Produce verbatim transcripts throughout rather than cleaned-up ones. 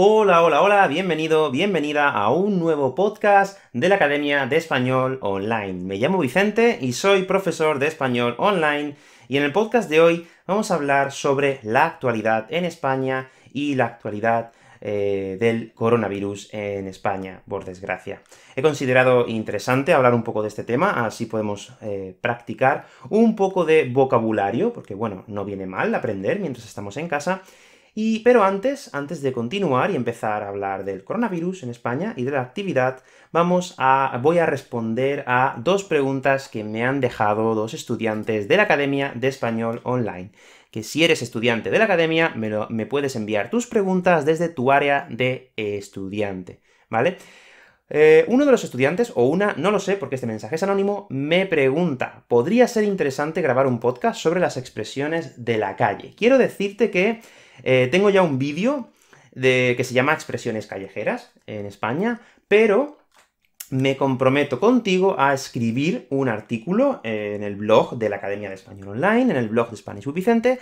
Hola, hola, hola, bienvenido, bienvenida a un nuevo podcast de la Academia de Español Online. Me llamo Vicente y soy profesor de Español Online, y en el podcast de hoy vamos a hablar sobre la actualidad en España y la actualidad eh, del coronavirus en España, por desgracia. He considerado interesante hablar un poco de este tema, así podemos eh, practicar un poco de vocabulario, porque bueno, no viene mal aprender mientras estamos en casa. Y, pero antes, antes de continuar y empezar a hablar del coronavirus en España y de la actividad, vamos a, voy a responder a dos preguntas que me han dejado dos estudiantes de la Academia de Español Online. Que si eres estudiante de la Academia, me, lo, me puedes enviar tus preguntas desde tu área de estudiante, ¿vale? Eh, uno de los estudiantes, o una, no lo sé porque este mensaje es anónimo, me pregunta: ¿podría ser interesante grabar un podcast sobre las expresiones de la calle? Quiero decirte que Eh, tengo ya un vídeo que se llama Expresiones Callejeras en España, pero me comprometo contigo a escribir un artículo en el blog de la Academia de Español Online, en el blog de Spanish with Vicente,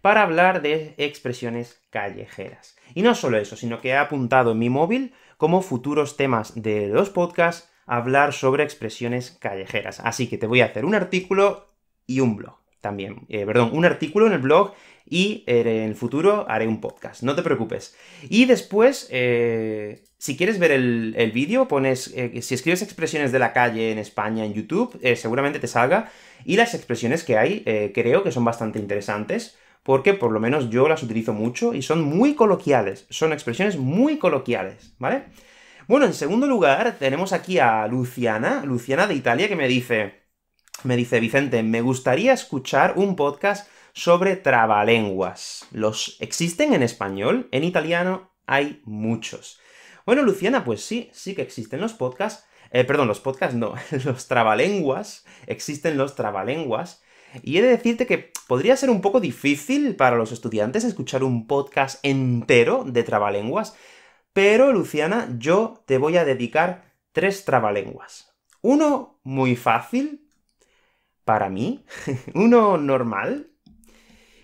para hablar de expresiones callejeras. Y no solo eso, sino que he apuntado en mi móvil como futuros temas de los podcasts hablar sobre expresiones callejeras. Así que te voy a hacer un artículo y un blog. También, eh, perdón, un artículo en el blog y eh, en el futuro haré un podcast, no te preocupes. Y después, eh, si quieres ver el, el vídeo, pones, eh, si escribes expresiones de la calle en España en YouTube, eh, seguramente te salga, y las expresiones que hay eh, creo que son bastante interesantes, porque por lo menos yo las utilizo mucho y son muy coloquiales, son expresiones muy coloquiales, ¿vale? Bueno, en segundo lugar, tenemos aquí a Luciana, Luciana de Italia, que me dice... Me dice: Vicente, me gustaría escuchar un podcast sobre trabalenguas. ¿Los existen en español? En italiano hay muchos. Bueno, Luciana, pues sí, sí que existen los podcasts. Eh, perdón, los podcasts no, los trabalenguas. Existen los trabalenguas. Y he de decirte que podría ser un poco difícil para los estudiantes escuchar un podcast entero de trabalenguas, pero, Luciana, yo te voy a dedicar tres trabalenguas. Uno muy fácil para mí, uno normal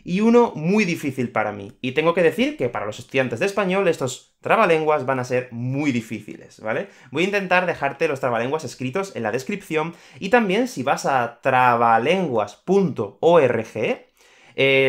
y uno muy difícil para mí. Y tengo que decir que para los estudiantes de español estos trabalenguas van a ser muy difíciles, ¿vale? Voy a intentar dejarte los trabalenguas escritos en la descripción, y también si vas a trabalenguas punto org, eh,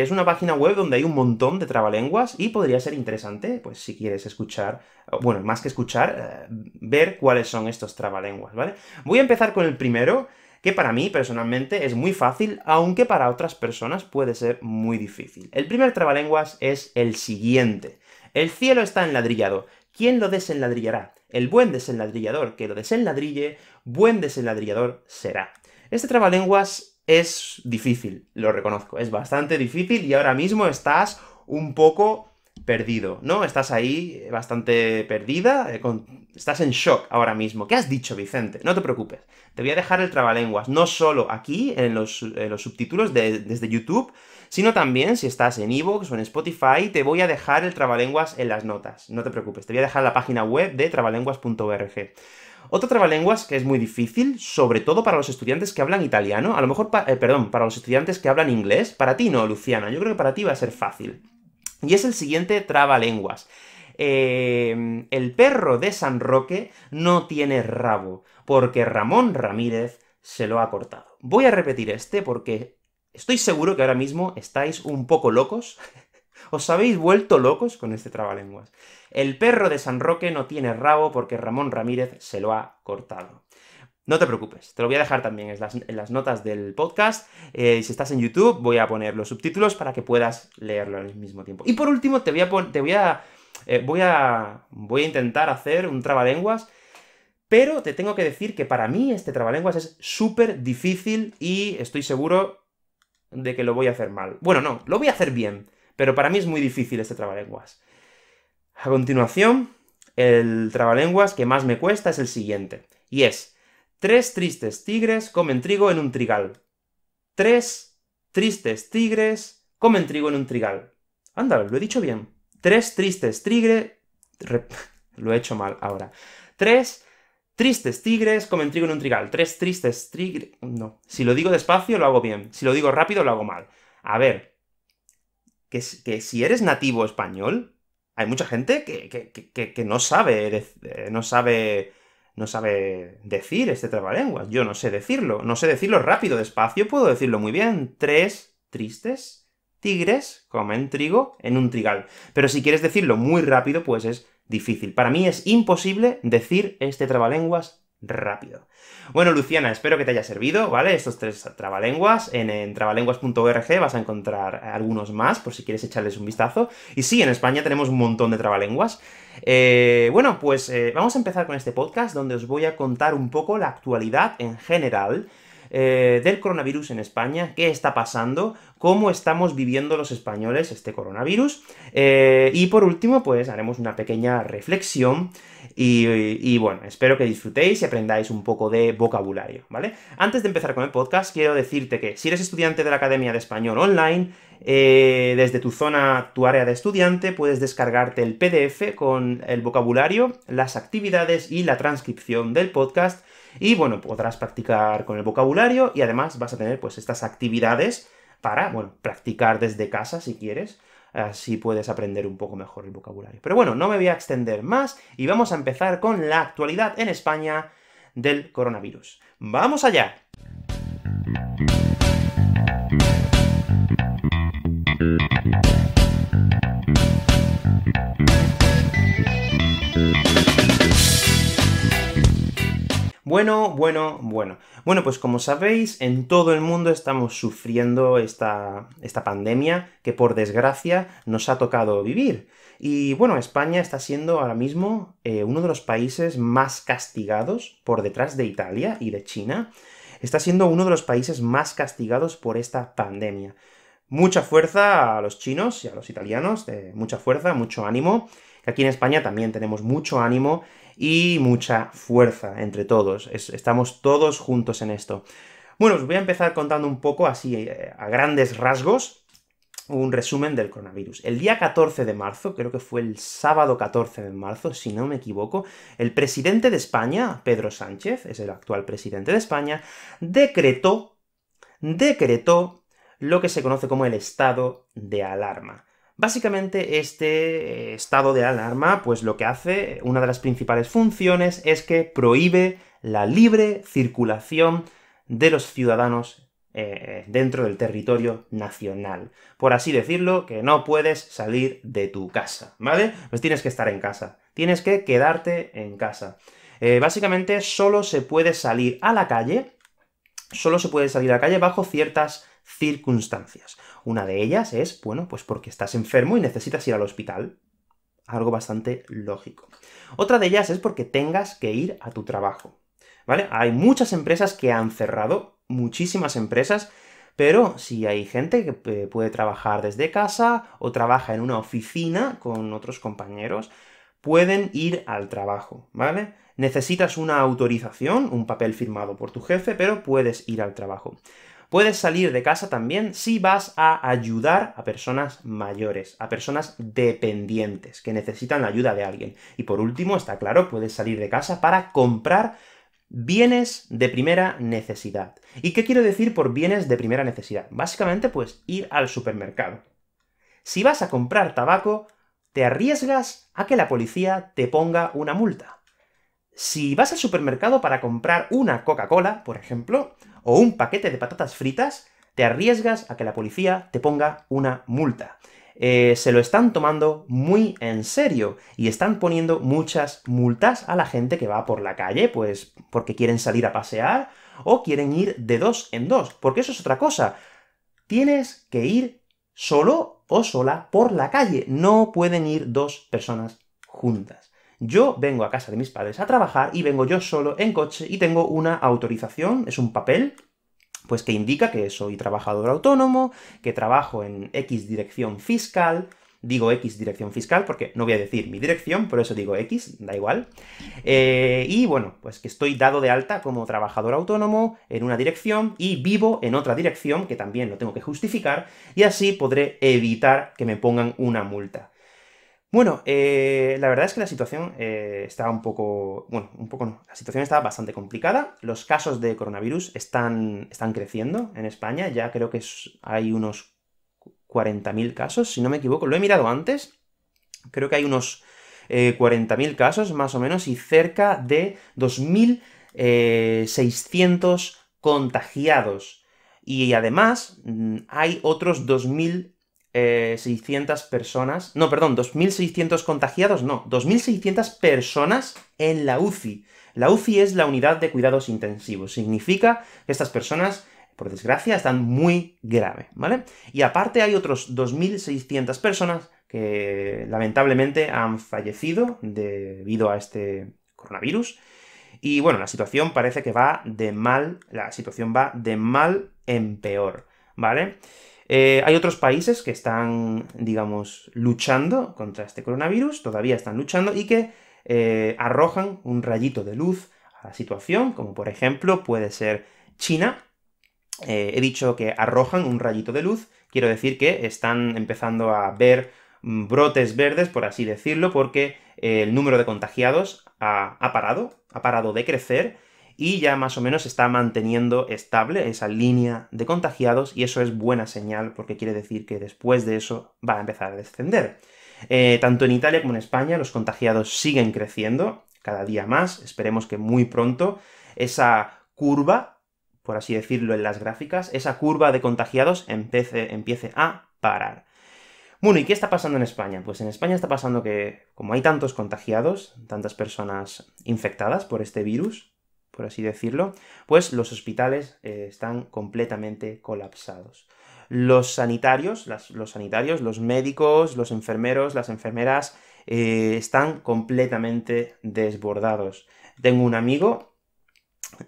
es una página web donde hay un montón de trabalenguas y podría ser interesante, pues si quieres escuchar, bueno, más que escuchar, eh, ver cuáles son estos trabalenguas, ¿vale? Voy a empezar con el primero, que para mí, personalmente, es muy fácil, aunque para otras personas puede ser muy difícil. El primer trabalenguas es el siguiente. El cielo está enladrillado. ¿Quién lo desenladrillará? El buen desenladrillador que lo desenladrille, buen desenladrillador será. Este trabalenguas es difícil, lo reconozco. Es bastante difícil y ahora mismo estás un poco perdido, ¿no? Estás ahí bastante perdida, eh, con... estás en shock ahora mismo. ¿Qué has dicho, Vicente? No te preocupes. Te voy a dejar el trabalenguas, no solo aquí, en los, en los subtítulos de, desde YouTube, sino también, si estás en iVoox o en Spotify, te voy a dejar el trabalenguas en las notas. No te preocupes, te voy a dejar la página web de trabalenguas punto org. Otro trabalenguas que es muy difícil, sobre todo para los estudiantes que hablan italiano, a lo mejor, pa eh, perdón, para los estudiantes que hablan inglés, para ti no, Luciana, yo creo que para ti va a ser fácil. Y es el siguiente trabalenguas. Eh, el perro de San Roque no tiene rabo, porque Ramón Ramírez se lo ha cortado. Voy a repetir este porque estoy seguro que ahora mismo estáis un poco locos. Os habéis vuelto locos con este trabalenguas. El perro de San Roque no tiene rabo porque Ramón Ramírez se lo ha cortado. No te preocupes, te lo voy a dejar también en las, en las notas del podcast. Eh, si estás en YouTube, voy a poner los subtítulos para que puedas leerlo al mismo tiempo. Y por último, te voy a... Te voy, a, eh, voy, a voy a intentar hacer un trabalenguas, pero te tengo que decir que para mí este trabalenguas es súper difícil y estoy seguro de que lo voy a hacer mal. Bueno, no, lo voy a hacer bien, pero para mí es muy difícil este trabalenguas. A continuación, el trabalenguas que más me cuesta es el siguiente, y es: tres tristes tigres comen trigo en un trigal. Tres tristes tigres comen trigo en un trigal. Ándale, lo he dicho bien. Tres tristes tigres... Re... Lo he hecho mal ahora. Tres tristes tigres comen trigo en un trigal. Tres tristes tigres... No. Si lo digo despacio, lo hago bien. Si lo digo rápido, lo hago mal. A ver. Que, que si eres nativo español, hay mucha gente que, que, que, que no sabe, no sabe, no sabe decir este trabalenguas. Yo no sé decirlo. No sé decirlo rápido, despacio, puedo decirlo muy bien. Tres tristes tigres comen trigo en un trigal. Pero si quieres decirlo muy rápido, pues es difícil. Para mí es imposible decir este trabalenguas rápido. Bueno, Luciana, espero que te haya servido, ¿vale? Estos tres trabalenguas. En, en trabalenguas punto org vas a encontrar algunos más, por si quieres echarles un vistazo. Y sí, en España tenemos un montón de trabalenguas. Eh, bueno, pues eh, vamos a empezar con este podcast, donde os voy a contar un poco la actualidad en general eh, del coronavirus en España, qué está pasando, cómo estamos viviendo los españoles este coronavirus, eh, y por último, pues haremos una pequeña reflexión. Y, y, y bueno, espero que disfrutéis y aprendáis un poco de vocabulario, ¿vale? Antes de empezar con el podcast, quiero decirte que si eres estudiante de la Academia de Español Online, eh, desde tu zona, tu área de estudiante, puedes descargarte el P D F con el vocabulario, las actividades y la transcripción del podcast, y bueno, podrás practicar con el vocabulario, y además vas a tener pues estas actividades para, bueno, practicar desde casa si quieres. Así puedes aprender un poco mejor el vocabulario. Pero bueno, no me voy a extender más y vamos a empezar con la actualidad en España del coronavirus. ¡Vamos allá! Bueno, bueno, bueno. Bueno, pues como sabéis, en todo el mundo estamos sufriendo esta, esta pandemia que, por desgracia, nos ha tocado vivir. Y bueno, España está siendo ahora mismo eh, uno de los países más castigados, por detrás de Italia y de China. Está siendo uno de los países más castigados por esta pandemia. Mucha fuerza a los chinos y a los italianos, eh, mucha fuerza, mucho ánimo. Aquí en España también tenemos mucho ánimo y mucha fuerza entre todos. Es, estamos todos juntos en esto. Bueno, os voy a empezar contando un poco, así a grandes rasgos, un resumen del coronavirus. El día catorce de marzo, creo que fue el sábado catorce de marzo, si no me equivoco, el presidente de España, Pedro Sánchez, es el actual presidente de España, decretó, decretó lo que se conoce como el estado de alarma. Básicamente, este estado de alarma, pues lo que hace, una de las principales funciones, es que prohíbe la libre circulación de los ciudadanos eh, dentro del territorio nacional. Por así decirlo, que no puedes salir de tu casa, ¿vale? Pues tienes que estar en casa, tienes que quedarte en casa. Eh, básicamente, solo se puede salir a la calle, solo se puede salir a la calle bajo ciertas circunstancias. Una de ellas es, bueno, pues porque estás enfermo y necesitas ir al hospital. Algo bastante lógico. Otra de ellas es porque tengas que ir a tu trabajo, ¿vale? Hay muchas empresas que han cerrado, muchísimas empresas, pero si hay gente que puede trabajar desde casa o trabaja en una oficina con otros compañeros, pueden ir al trabajo, ¿vale? Necesitas una autorización, un papel firmado por tu jefe, pero puedes ir al trabajo. Puedes salir de casa también si vas a ayudar a personas mayores, a personas dependientes, que necesitan la ayuda de alguien. Y por último, está claro, puedes salir de casa para comprar bienes de primera necesidad. ¿Y qué quiero decir por bienes de primera necesidad? Básicamente, pues, ir al supermercado. Si vas a comprar tabaco, te arriesgas a que la policía te ponga una multa. Si vas al supermercado para comprar una Coca-Cola, por ejemplo, o un paquete de patatas fritas, te arriesgas a que la policía te ponga una multa. Eh, se lo están tomando muy en serio, y están poniendo muchas multas a la gente que va por la calle, pues porque quieren salir a pasear, o quieren ir de dos en dos, porque eso es otra cosa. Tienes que ir solo o sola por la calle, no pueden ir dos personas juntas. Yo vengo a casa de mis padres a trabajar y vengo yo solo en coche y tengo una autorización, es un papel, pues que indica que soy trabajador autónomo, que trabajo en X dirección fiscal, digo X dirección fiscal porque no voy a decir mi dirección, por eso digo X, da igual, eh, y bueno, pues que estoy dado de alta como trabajador autónomo en una dirección y vivo en otra dirección, que también lo tengo que justificar, y así podré evitar que me pongan una multa. Bueno, eh, la verdad es que la situación eh, está un poco... Bueno, un poco no. La situación está bastante complicada. Los casos de coronavirus están, están creciendo en España. Ya creo que hay unos cuarenta mil casos, si no me equivoco. Lo he mirado antes. Creo que hay unos eh, cuarenta mil casos, más o menos, y cerca de dos mil seiscientos contagiados. Y además hay otros dos mil seiscientas personas... No, perdón, dos mil seiscientos contagiados, no. dos mil seiscientas personas en la U C I. La U C I es la unidad de cuidados intensivos. Significa que estas personas, por desgracia, están muy grave, ¿vale? Y aparte hay otros dos mil seiscientas personas que lamentablemente han fallecido debido a este coronavirus. Y bueno, la situación parece que va de mal, la situación va de mal en peor, ¿vale? Eh, hay otros países que están, digamos, luchando contra este coronavirus, todavía están luchando, y que eh, arrojan un rayito de luz a la situación, como por ejemplo puede ser China. Eh, he dicho que arrojan un rayito de luz, quiero decir que están empezando a ver brotes verdes, por así decirlo, porque eh, el número de contagiados ha, ha parado, ha parado de crecer, y ya más o menos está manteniendo estable esa línea de contagiados, y eso es buena señal, porque quiere decir que después de eso va a empezar a descender. Eh, tanto en Italia como en España los contagiados siguen creciendo, cada día más, esperemos que muy pronto esa curva, por así decirlo en las gráficas, esa curva de contagiados empiece, empiece a parar. Bueno, ¿y qué está pasando en España? Pues en España está pasando que, como hay tantos contagiados, tantas personas infectadas por este virus, por así decirlo, pues los hospitales eh, están completamente colapsados. Los sanitarios, las, los sanitarios, los médicos, los enfermeros, las enfermeras, eh, están completamente desbordados. Tengo un amigo...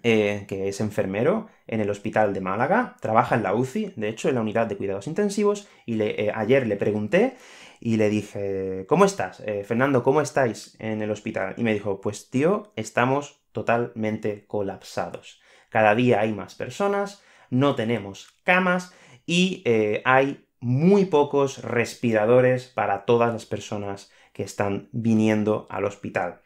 Eh, que es enfermero en el hospital de Málaga, trabaja en la U C I, de hecho, en la unidad de cuidados intensivos, y le, eh, ayer le pregunté y le dije, ¿cómo estás? Eh, Fernando, ¿cómo estáis en el hospital? Y me dijo, pues tío, estamos totalmente colapsados. Cada día hay más personas, no tenemos camas, y eh, hay muy pocos respiradores para todas las personas que están viniendo al hospital.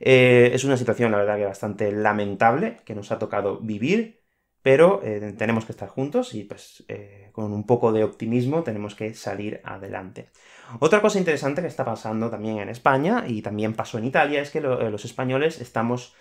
Eh, es una situación, la verdad, que bastante lamentable, que nos ha tocado vivir, pero eh, tenemos que estar juntos y, pues, eh, con un poco de optimismo tenemos que salir adelante. Otra cosa interesante que está pasando también en España, y también pasó en Italia, es que lo, los españoles estamos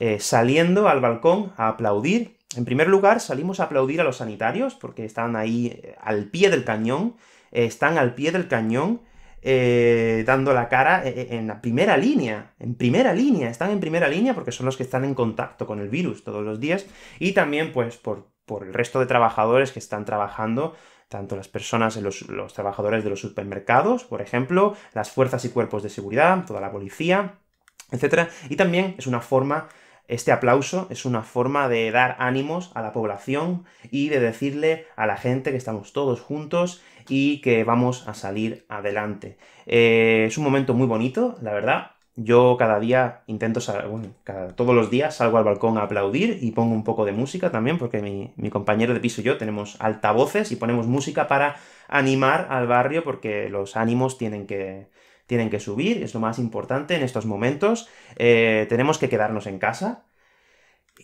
eh, saliendo al balcón a aplaudir. En primer lugar, salimos a aplaudir a los sanitarios, porque están ahí al pie del cañón, eh, están al pie del cañón, Eh, dando la cara en la primera línea, en primera línea, están en primera línea porque son los que están en contacto con el virus todos los días, y también pues por, por el resto de trabajadores que están trabajando, tanto las personas, los, los trabajadores de los supermercados, por ejemplo, las fuerzas y cuerpos de seguridad, toda la policía, etcétera. Y también es una forma, este aplauso es una forma de dar ánimos a la población y de decirle a la gente que estamos todos juntos y que vamos a salir adelante. Eh, es un momento muy bonito, la verdad. Yo cada día intento, bueno, cada, todos los días salgo al balcón a aplaudir y pongo un poco de música también, porque mi, mi compañero de piso y yo tenemos altavoces y ponemos música para animar al barrio, porque los ánimos tienen que... tienen que subir, es lo más importante en estos momentos. Eh, tenemos que quedarnos en casa,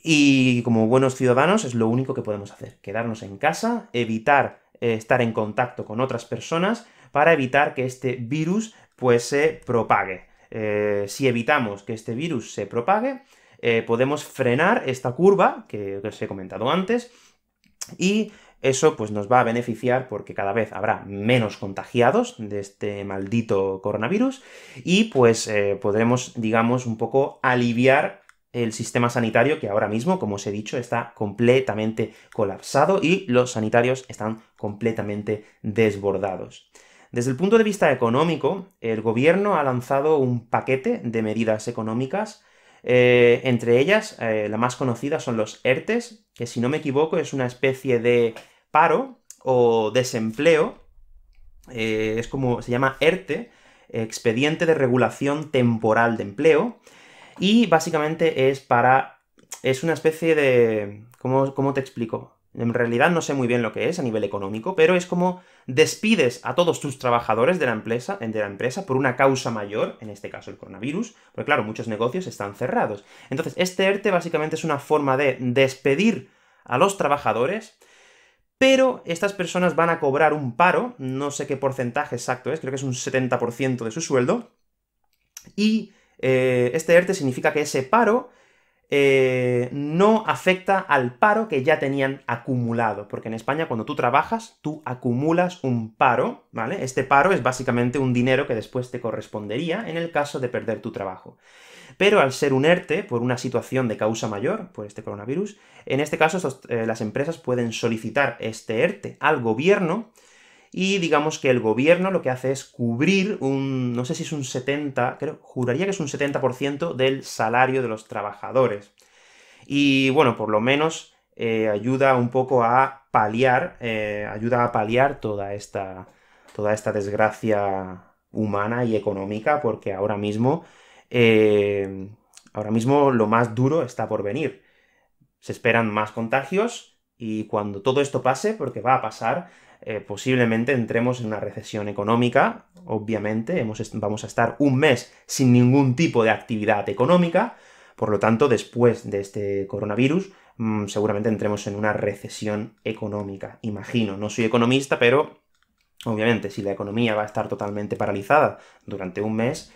y como buenos ciudadanos es lo único que podemos hacer, quedarnos en casa, evitar eh, estar en contacto con otras personas para evitar que este virus pues se propague. Eh, si evitamos que este virus se propague, eh, podemos frenar esta curva que os he comentado antes, y eso pues nos va a beneficiar porque cada vez habrá menos contagiados de este maldito coronavirus, y pues eh, podremos, digamos, un poco aliviar el sistema sanitario, que ahora mismo, como os he dicho, está completamente colapsado y los sanitarios están completamente desbordados. Desde el punto de vista económico, el gobierno ha lanzado un paquete de medidas económicas. Eh, entre ellas, eh, la más conocida son los E R T E s, que si no me equivoco es una especie de paro o desempleo, eh, es como se llama E R T E, Expediente de Regulación Temporal de Empleo, y básicamente es para... es una especie de... ¿Cómo, cómo te explico? En realidad no sé muy bien lo que es a nivel económico, pero es como despides a todos tus trabajadores de la empresa, de la empresa por una causa mayor, en este caso el coronavirus, porque claro, muchos negocios están cerrados. Entonces, este E R T E básicamente es una forma de despedir a los trabajadores pero estas personas van a cobrar un paro, no sé qué porcentaje exacto es, creo que es un setenta por ciento de su sueldo, y eh, este ERTE significa que ese paro eh, no afecta al paro que ya tenían acumulado, porque en España cuando tú trabajas, tú acumulas un paro, ¿vale? Este paro es básicamente un dinero que después te correspondería en el caso de perder tu trabajo. Pero al ser un ERTE, por una situación de causa mayor, por este coronavirus, en este caso estos, eh, las empresas pueden solicitar este ERTE al gobierno, y digamos que el gobierno lo que hace es cubrir un, no sé si es un setenta, creo, juraría que es un setenta por ciento del salario de los trabajadores. Y bueno, por lo menos eh, ayuda un poco a paliar, eh, ayuda a paliar toda esta, toda esta desgracia humana y económica, porque ahora mismo... Eh, ahora mismo lo más duro está por venir. Se esperan más contagios y cuando todo esto pase, porque va a pasar, eh, posiblemente entremos en una recesión económica. Obviamente, hemos vamos a estar un mes sin ningún tipo de actividad económica, por lo tanto, después de este coronavirus, mmm, seguramente entremos en una recesión económica, imagino. No soy economista, pero obviamente, si la economía va a estar totalmente paralizada durante un mes,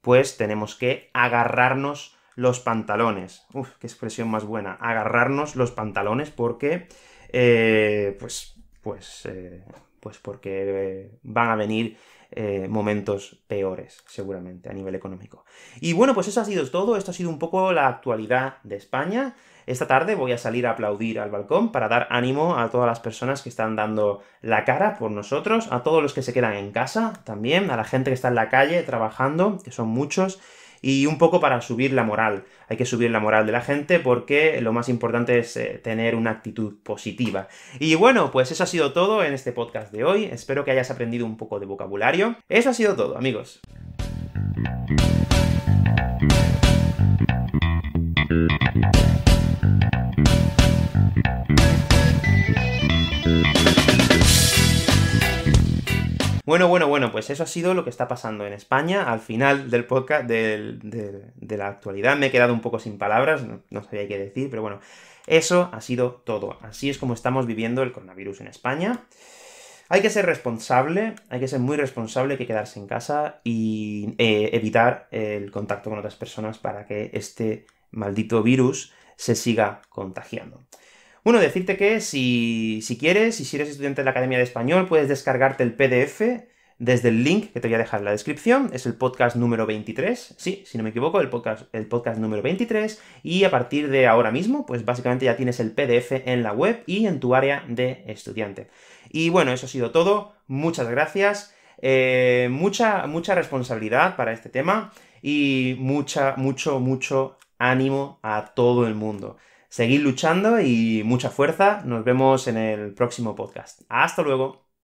pues tenemos que agarrarnos los pantalones. Uf, qué expresión más buena. Agarrarnos los pantalones porque, eh, pues, pues, eh, pues porque eh, van a venir eh, momentos peores, seguramente, a nivel económico. Y bueno, pues eso ha sido todo. Esto ha sido un poco la actualidad de España. Esta tarde voy a salir a aplaudir al balcón para dar ánimo a todas las personas que están dando la cara por nosotros, a todos los que se quedan en casa también, a la gente que está en la calle trabajando, que son muchos, y un poco para subir la moral. Hay que subir la moral de la gente porque lo más importante es eh, tener una actitud positiva. Y bueno, pues eso ha sido todo en este podcast de hoy. Espero que hayas aprendido un poco de vocabulario. Eso ha sido todo, amigos. Bueno, bueno, bueno, pues eso ha sido lo que está pasando en España. Al final del podcast, del, de, de la actualidad, me he quedado un poco sin palabras, no, no sabía qué decir, pero bueno, eso ha sido todo. Así es como estamos viviendo el coronavirus en España. Hay que ser responsable, hay que ser muy responsable, hay que quedarse en casa y eh, evitar el contacto con otras personas para que este maldito virus se siga contagiando. Bueno, decirte que si, si quieres, y si eres estudiante de la Academia de Español, puedes descargarte el P D F desde el link que te voy a dejar en la descripción. Es el podcast número veintitrés, sí, si no me equivoco, el podcast, el podcast número veintitrés, y a partir de ahora mismo, pues básicamente ya tienes el P D F en la web y en tu área de estudiante. Y bueno, eso ha sido todo. Muchas gracias. Eh, mucha, mucha responsabilidad para este tema y mucha, mucho, mucho ánimo a todo el mundo. Seguid luchando y mucha fuerza. Nos vemos en el próximo podcast. ¡Hasta luego!